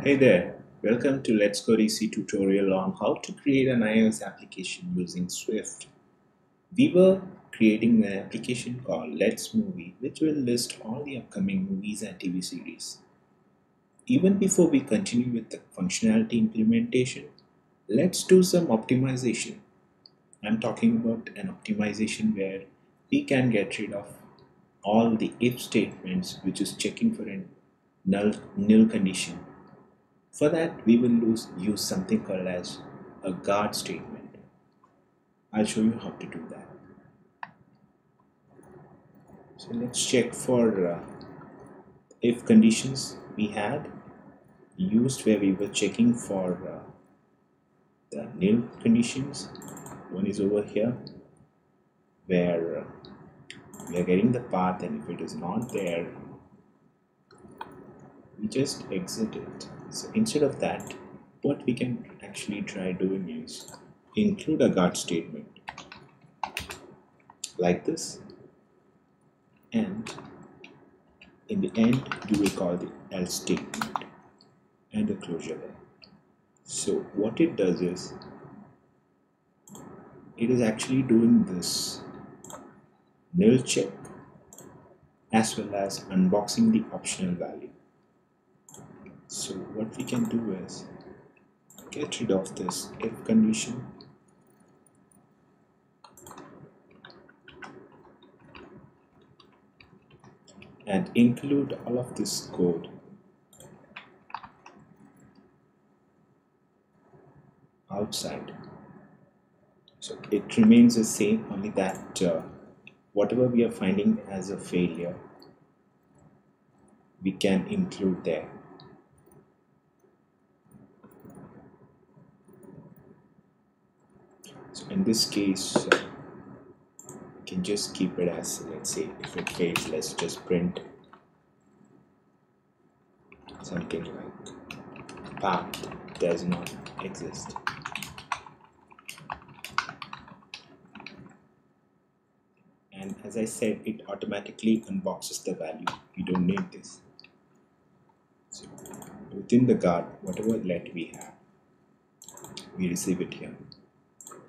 Hey there, welcome to Let's Code Easy tutorial on how to create an iOS application using Swift. We were creating an application called Let's Movie, which will list all the upcoming movies and TV series. Even before we continue with the functionality implementation, let's do some optimization. I'm talking about an optimization where we can get rid of all the if statements, which is checking for a null condition. For that, we will use something called as a guard statement. I'll show you how to do that. So let's check for if conditions we had used where we were checking for the nil conditions. One is over here where we are getting the path, and if it is not there, we just exit it. So instead of that, what we can actually try doing is include a guard statement like this, and in the end you will call the else statement and the closure there. So what it does is it is actually doing this nil check as well as unboxing the optional value. So what we can do is get rid of this if condition and include all of this code, outside. So it remains the same, only that whatever we are finding as a failure, we can include there. So in this case, we can just keep it as, let's say, if it fails, let's just print something like path does not exist. And as I said, it automatically unboxes the value. We don't need this. So within the guard, whatever let we have, we receive it here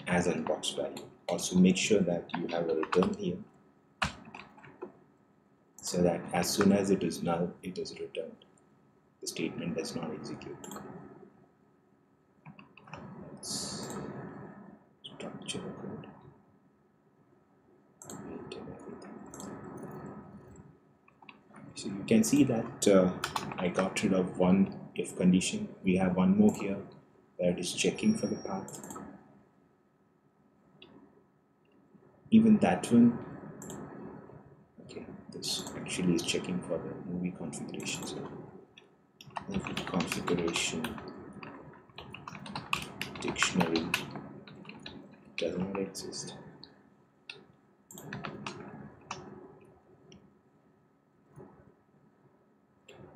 as unboxed value. Also make sure that you have a return here, so that as soon as it is null, it is returned. The statement does not execute. Let's structure the code. So you can see that I got rid of one if condition. We have one more here where it is checking for the path. Even that one, okay, this actually is checking for the movie configuration. So movie configuration dictionary does not exist.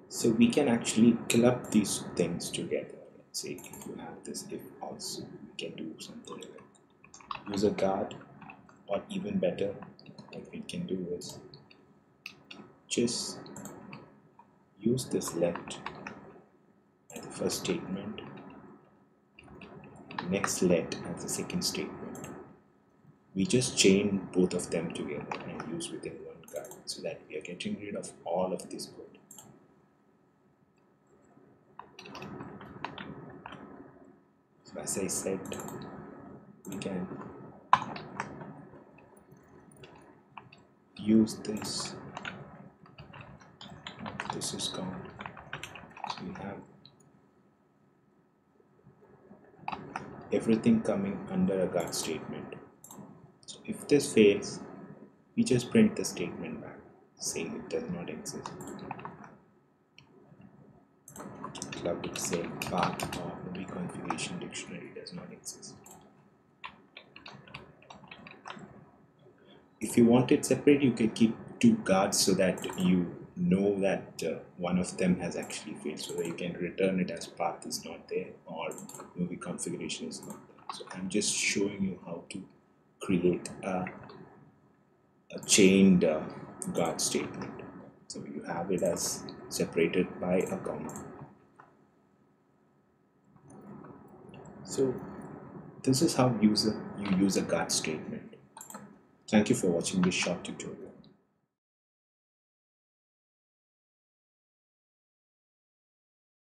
So we can actually club these things together. Let's say if you have this if also, we can do something like use a guard, or even better, what we can do is just use this let as the first statement, next let as the second statement. We just chain both of them together and use within one guard, so that we are getting rid of all of this code. So as I said, we can use this. This is gone. So we have everything coming under a guard statement. So if this fails, we just print the statement back saying it does not exist. Club it saying path or movie configuration dictionary does not exist. If you want it separate, you can keep two guards so that you know that one of them has actually failed, so that you can return it as path is not there or movie configuration is not there. So I'm just showing you how to create a chained guard statement. So you have it as separated by a comma. So this is how you use a GUT statement. Thank you for watching this short tutorial.